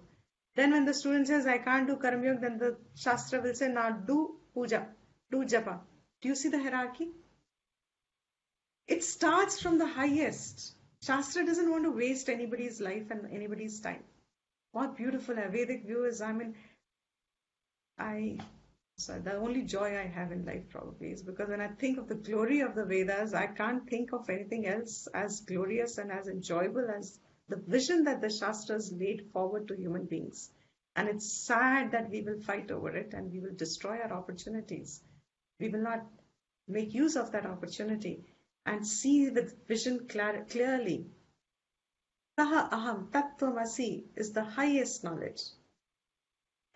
Then when the student says, I can't do Karam Yoga, then the Shastra will say, now do Puja, do Japa. Do you see the hierarchy? It starts from the highest. Shastra doesn't want to waste anybody's life and anybody's time. What beautiful Vedic view is, I mean, so the only joy I have in life probably is because when I think of the glory of the Vedas, I can't think of anything else as glorious and as enjoyable as the vision that the Shastras laid forward to human beings. And it's sad that we will fight over it and we will destroy our opportunities. We will not make use of that opportunity and see with vision clearly. Saha Aham Tattvamasi is the highest knowledge.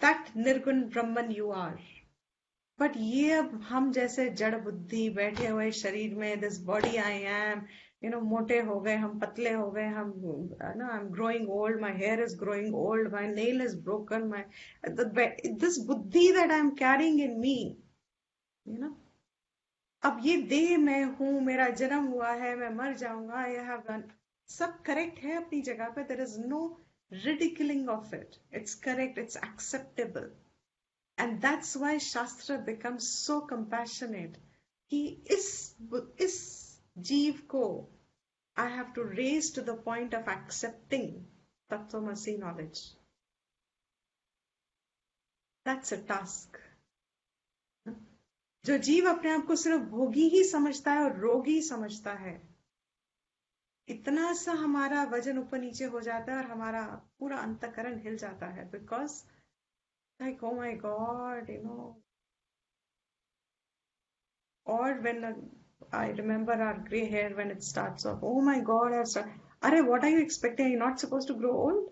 That Nirgun Brahman you are. But ye ab hum jaise jad buddhi baithe hue sharir mein, this body I am, you know, mote ho gaye hum, patle ho gaye hum, no, I'm growing old, my hair is growing old, my nail is broken, this buddhi that I'm carrying in me, you know. Ab ye deh mein hu, mera janam hua hai, main mar jaunga, I have done. Sab correct hai apni jagah pe, there is no ridiculing of it. It's correct, it's acceptable. And that's why Shastra becomes so compassionate. He is Jeev ko. I have to raise to the point of accepting Tattvamasi knowledge. That's a task. जो जीव अपने आप को सिर्फ भोगी ही समझता है और रोगी समझता है, इतना सा हमारा वजन ऊपर नीचे हो जाता है और हमारा पूरा अंतःकरण हिल जाता है, because like, oh my God, you know. Or when I remember our grey hair when it starts off, oh my God, Arey, what are you expecting? Are you not supposed to grow old?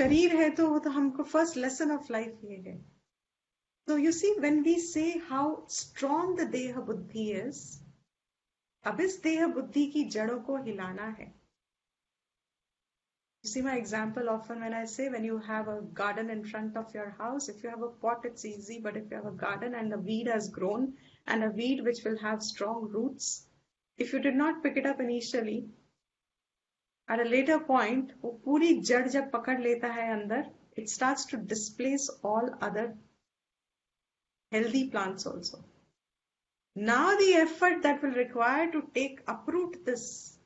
Sharir hai to wo to humko first lesson of life ye hai. So you see, when we say how strong the Deha Buddhi is, ab is Deha Buddhi ki jadon ko hilana hai. You see my example often when I say, when you have a garden in front of your house, if you have a pot, it's easy, but if you have a garden and a weed has grown, and a weed which will have strong roots, if you did not pick it up initially, at a later point, wo puri jad jab pakad leta hai andar, it starts to displace all other healthy plants also. Now the effort that will require to take uproot this,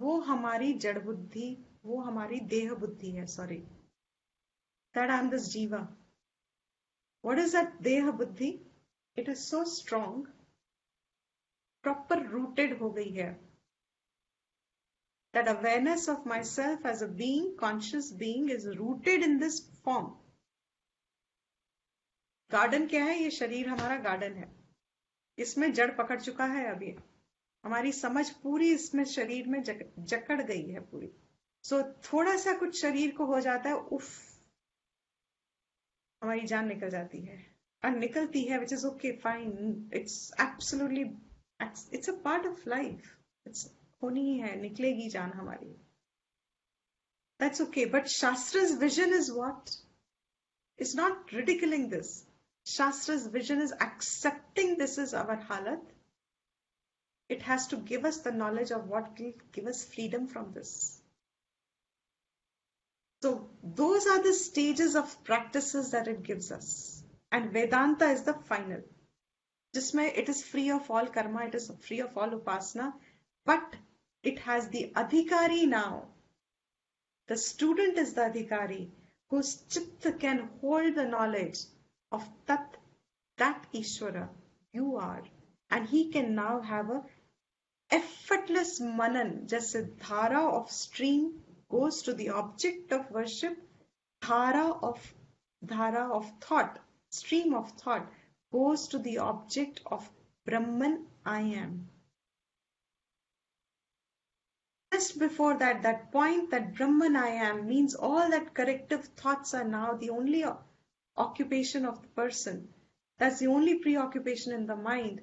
wo hamari jad buddhi, वो हमारी देह बुद्धि है, sorry. That I am this jiva. What is that deha buddhi? It is so strong, proper rooted ho gayi hai. That awareness of myself as a being, conscious being, is rooted in this form. Garden क्या है? ये शरीर हमारा garden है. इसमें जड़ पकड़ चुका है अभी. हमारी समझ पूरी इसमें शरीर में जकड़ गई है पूरी. So, थोड़ा सा कुछ शरीर को हो जाता है, उफ, हमारी जान निकल जाती है, और निकलती है, which is okay, fine, it's absolutely, it's a part of life, it's होनी ही है, निकलेगी जान हमारी, that's okay, but Shastra's vision is what? It's not ridiculing this. Shastra's vision is accepting this is our halat. It has to give us the knowledge of what will give us freedom from this. So those are the stages of practices that it gives us. And Vedanta is the final. Jisme it is free of all karma, it is free of all upasana, but it has the adhikari now. The student is the adhikari whose chitta can hold the knowledge of tat, that Ishvara, you are. And he can now have a effortless manan, just a dhara of stream, goes to the object of worship, dhara of thought, stream of thought, goes to the object of Brahman, I am. Just before that, that point that Brahman, I am means all that corrective thoughts are now the only occupation of the person. That's the only preoccupation in the mind.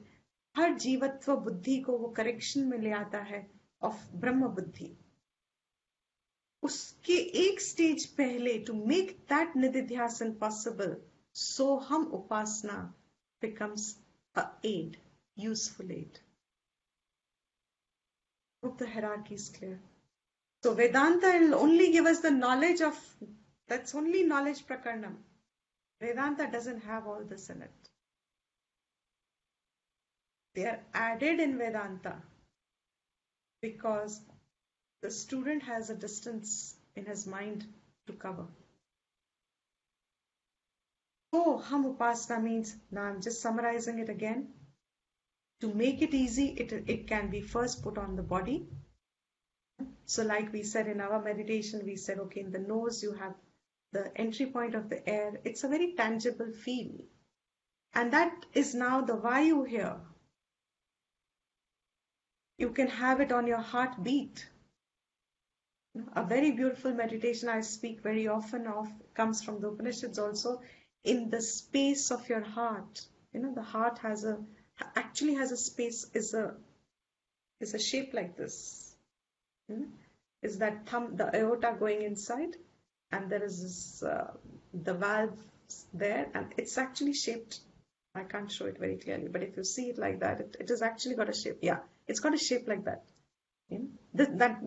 Har jivatva buddhi ko wo correction mein le aata hai of Brahma buddhi. उसके एक stage पहले, to make that nididhyasan possible, Soham upasana becomes a aid, useful aid. Hope the hierarchy is clear. So Vedanta will only give us the knowledge of That's only knowledge prakaranam. Vedanta doesn't have all this in it. They are added in Vedanta because the student has a distance in his mind to cover. Soham upasana means, now I'm just summarizing it again. To make it easy, it can be first put on the body. So like we said in our meditation, we said, okay, in the nose you have the entry point of the air. It's a very tangible feel. And that is now the vayu here. You can have it on your heartbeat. A very beautiful meditation I speak very often of comes from the Upanishads also. In the space of your heart, you know, the heart has a, actually has a space, is a shape like this. Is that thumb, the aorta going inside, and there is this, the valves there, and it's actually shaped. I can't show it very clearly, but if you see it like that, it has actually got a shape. Yeah, it's got a shape like that. You know?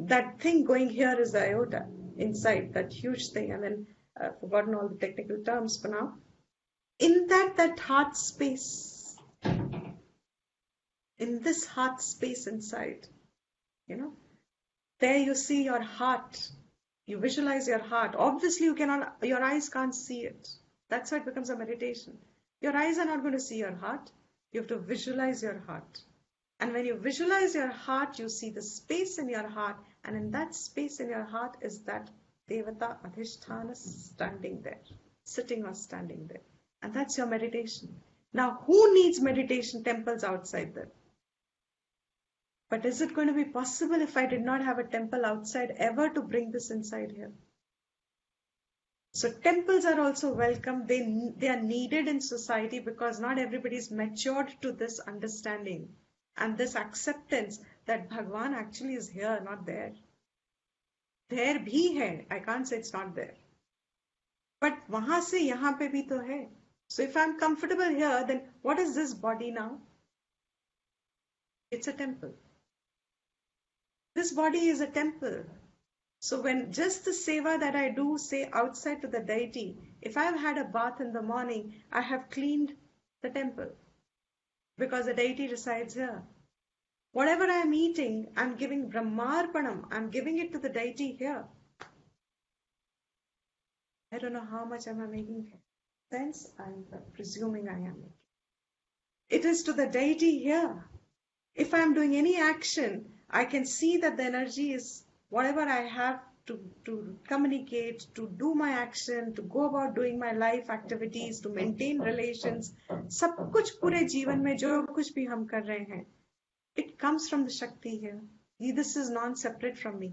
That thing going here is the aorta inside, that huge thing. I mean, I've forgotten all the technical terms for now. In that heart space, in this heart space inside, you know, there you see your heart. You visualize your heart. Obviously, you cannot, your eyes can't see it. That's why it becomes a meditation. Your eyes are not going to see your heart. You have to visualize your heart. And when you visualize your heart, you see the space in your heart. And in that space in your heart is that Devata Adhishthana standing there, sitting or standing there. And that's your meditation. Now, who needs meditation temples outside there? But is it going to be possible if I did not have a temple outside ever to bring this inside here? So temples are also welcome. They are needed in society because not everybody is matured to this understanding and this acceptance that Bhagwan actually is here, not there. There bhi hai. I can't say it's not there. But wahan se yahan pe bhi to hai. So if I'm comfortable here, then what is this body now? It's a temple. This body is a temple. So when just the seva that I do, say outside to the deity, if I have had a bath in the morning, I have cleaned the temple because the deity resides here. Whatever I am eating, I am giving brahmarpanam, I am giving it to the deity here. I don't know how much am I making sense, I am presuming I am making. It is to the deity here. If I am doing any action, I can see that the energy is whatever I have to communicate, to do my action, to go about doing my life activities, to maintain relations, sab kuch pure jeevan mein jo kuch bhi hum kar rahe hain, it comes from the Shakti here. This is non-separate from me.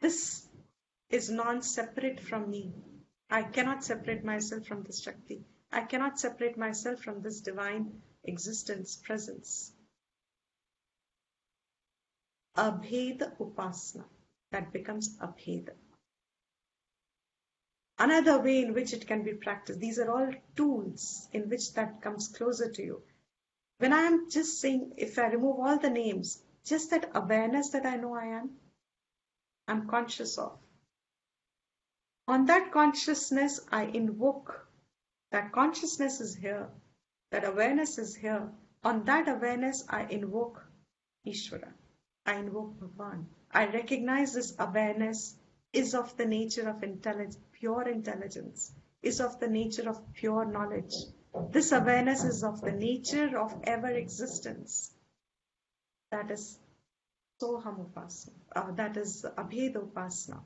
This is non-separate from me. I cannot separate myself from this Shakti. I cannot separate myself from this divine existence, presence. Abheda upasana, that becomes abheda. Another way in which it can be practiced, these are all tools in which that comes closer to you. When I am just saying, if I remove all the names, just that awareness that I know I am, I'm conscious of. On that consciousness, I invoke. That consciousness is here. That awareness is here. On that awareness, I invoke Ishvara. I invoke Bhagwan. I recognize this awareness is of the nature of intelligence, pure intelligence, is of the nature of pure knowledge. This awareness is of the nature of ever existence. That is Soham upasana. That is Abheda upasana.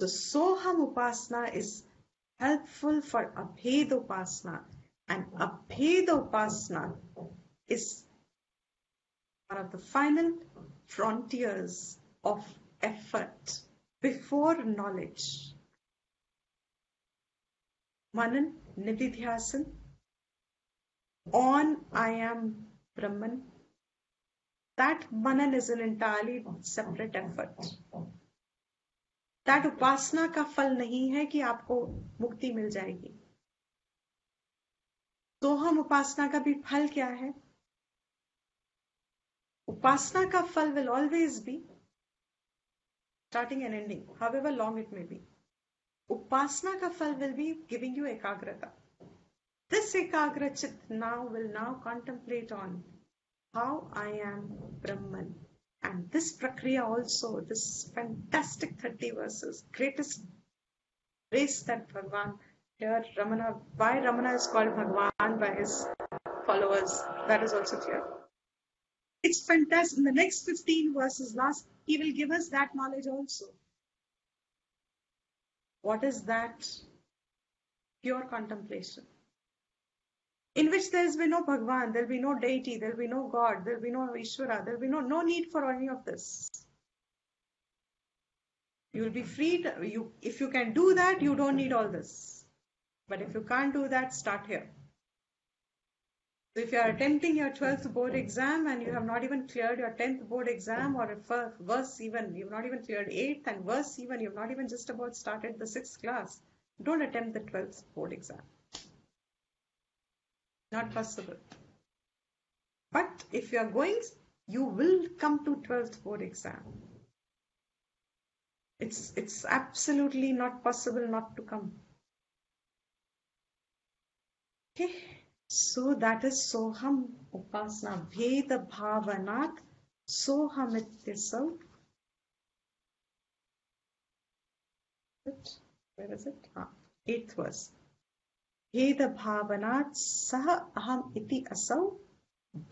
The Soham upasana is helpful for Abheda upasana, and Abheda upasana is one of the final frontiers of effort before knowledge. Manan, Nididhyasan, on I am Brahman. That Manan is an entirely separate effort. That upasana ka phal nahi hai ki aapko mukti mil jayegi. Soham upasana ka bhi phal kya hai? Upasana ka phal will always be starting and ending, however long it may be. Upasana ka phal will be giving you ekagrata. This ekagra chit now will now contemplate on how I am Brahman. And this prakriya also, this fantastic 30 verses, greatest grace that Bhagwan, here Ramana, why Ramana is called Bhagwan by his followers, that is also clear. It's fantastic. In the next 15 verses last, he will give us that knowledge also. What is that? Pure contemplation, in which there will be no Bhagwan, there will be no deity, there will be no God, there will be no Ishvara, there will be no need for any of this. You will be free. If you can do that, you don't need all this. But if you can't do that, start here. So if you are attempting your 12th board exam and you have not even cleared your 10th board exam, or worse even, you have not even cleared 8th, and worse even, you have not even just about started the 6th class, don't attempt the 12th board exam. Not possible. But if you are going, you will come to 12th board exam. It's absolutely not possible not to come. Okay. So that is Soham upasana. Veda bhavanat Soham itself. Where is it? 8th verse. Veda bhavanat Saha Aham iti asau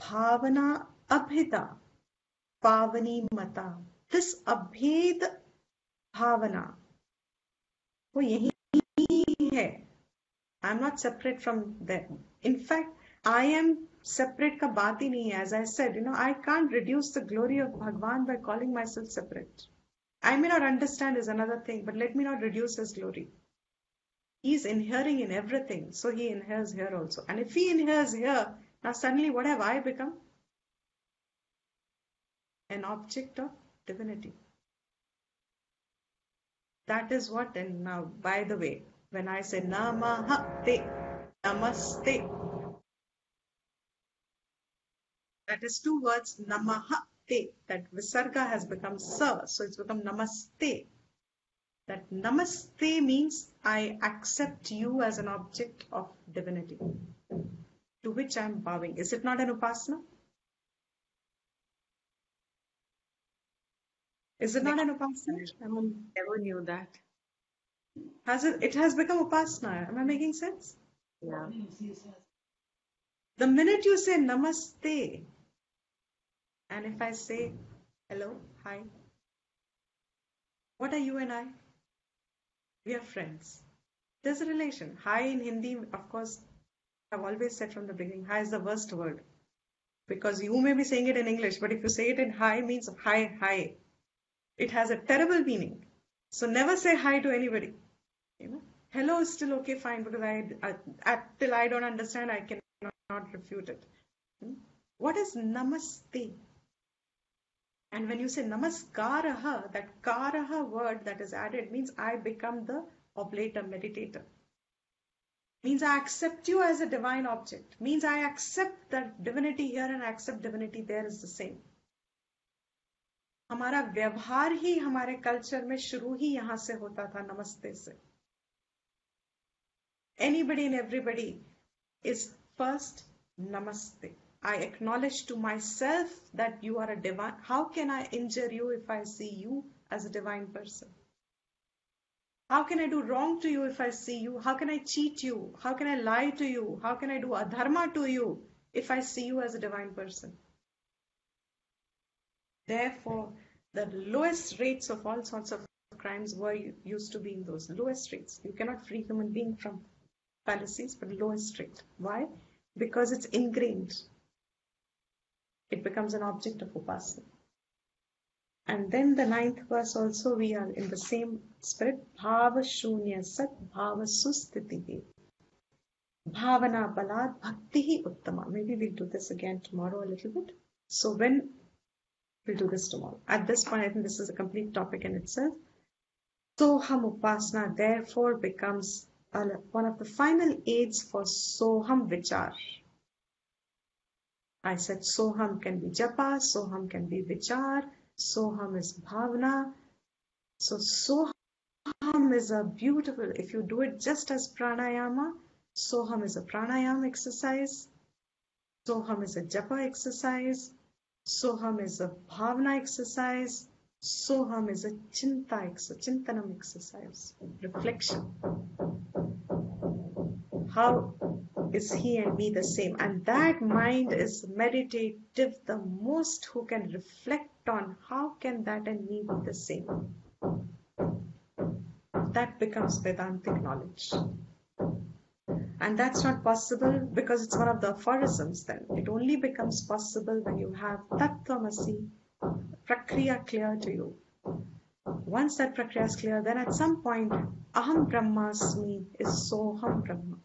bhavana abheda pavani mata. This abheda bhavana, wo yahi hai. I am not separate from them. In fact, I am separate ka baat hi nahi hai. As I said, I can't reduce the glory of Bhagwan by calling myself separate. I may not understand is another thing, but let me not reduce his glory. He is inhering in everything, so he inheres here also. And if he inheres here, now suddenly what have I become? An object of divinity. That is what, and now, by the way, when I say Namaha Te, Namaste, that is two words, Namaha Te, that Visarga has become Sa, so it's become Namaste. That Namaste means I accept you as an object of divinity, to which I am bowing. Is it not an upasana? Is it not an upasana? I never knew that. It has become upasana. Am I making sense? Yeah. The minute you say Namaste, and if I say hello, hi, what are you and I? We are friends. There's a relation. Hi in Hindi, of course, I've always said from the beginning, hi is the worst word. Because you may be saying it in English, but if you say it in hi, means hi, hi. It has a terrible meaning. So never say hi to anybody. Hello is still okay, fine, because till I don't understand, I cannot refute it. What is Namaste? And when you say Namaskaraha, that Karaha word that is added means I become the oblator, meditator. Means I accept you as a divine object. Means I accept that divinity here and I accept divinity there is the same. हमारा व्यवहार ही हमारे culture में शुरू ही यहाँ से होता था नमस्ते से. Anybody and everybody is first namaste. I acknowledge to myself that you are a divine. How can I injure you if I see you as a divine person? How can I do wrong to you if I see you? How can I cheat you? How can I lie to you? How can I do adharma to you if I see you as a divine person? Therefore, the lowest rates of all sorts of crimes were used to be in those lowest rates. You cannot free human being from fallacies, but lowest rate. Why? Because it's ingrained. It becomes an object of upasana. And then the 9th verse also, we are in the same spirit. Bhava shunya sat bhava sustitihi. Bhavana balad bhaktihi uttama. Maybe we'll do this again tomorrow a little bit. So when we'll do this tomorrow. At this point, I think this is a complete topic in itself. Soham upasana therefore becomes one of the final aids for Soham vichar. I said Soham can be japa, Soham can be vichar, Soham is bhavna, So Soham is a beautiful, if you do it just as pranayama, Soham is a pranayama exercise, Soham is a japa exercise, Soham is a bhavna exercise, Soham is a chintanam exercise, reflection. How is he and me the same? And that mind is meditative the most, who can reflect on how can that and me be the same. That becomes Vedantic knowledge. And that's not possible because it's one of the aphorisms then. It only becomes possible when you have tattvamasi, prakriya clear to you. Once that prakriya is clear, then at some point, aham brahmasmi is soham brahma.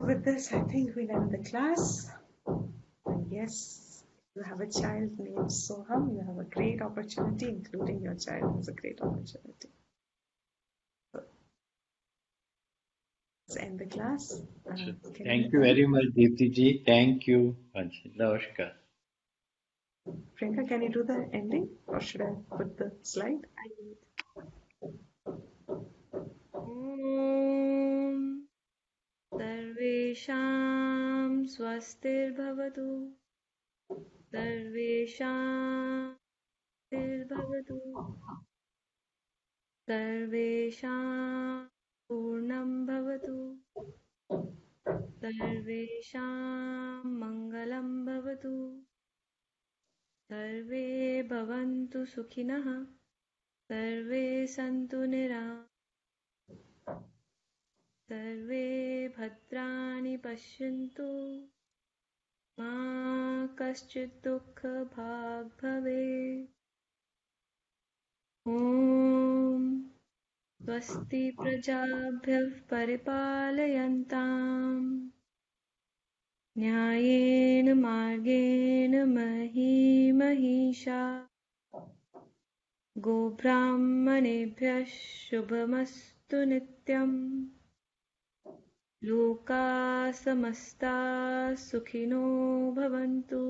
With this, I think we'll end the class. And yes, you have a child named Soham, you have a great opportunity, including your child has a great opportunity. So, let's end the class. Thank you very much, Deepti-ji. Thank you. Namaskar. Priyanka, can you do the ending or should I put the slide? Om Sarvesham Swastir Bhavatu Sarvesham Swastir Bhavatu Sarvesham Purnam Bhavatu Sarvesham Mangalam Bhavatu Sarve Bhavantu Sukhinah Sarve Santu Niram Sarve Bhadrani Pashyantu Ma Kaschit Dukha Bhag Bhavet. Om Swasti Prajabhyav Paripalayantam Nyayena Margena Mahi Mahisha Go Brahmanebhyah Shubhamastu Nityam Loka Samasta Sukhino Bhavantu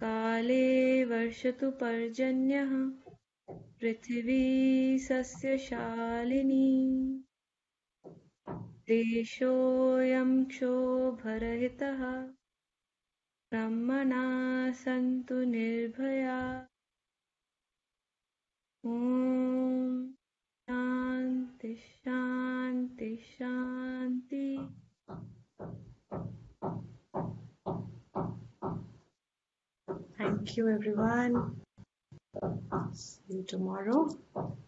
Kale Varshatu Parjanyah Prithvi Sasya Shalini Deshoyam Kshobharahitah Brahmana Santu Nirbhaya. Om Shanti Shanti Shanti. Thank you everyone. See you tomorrow.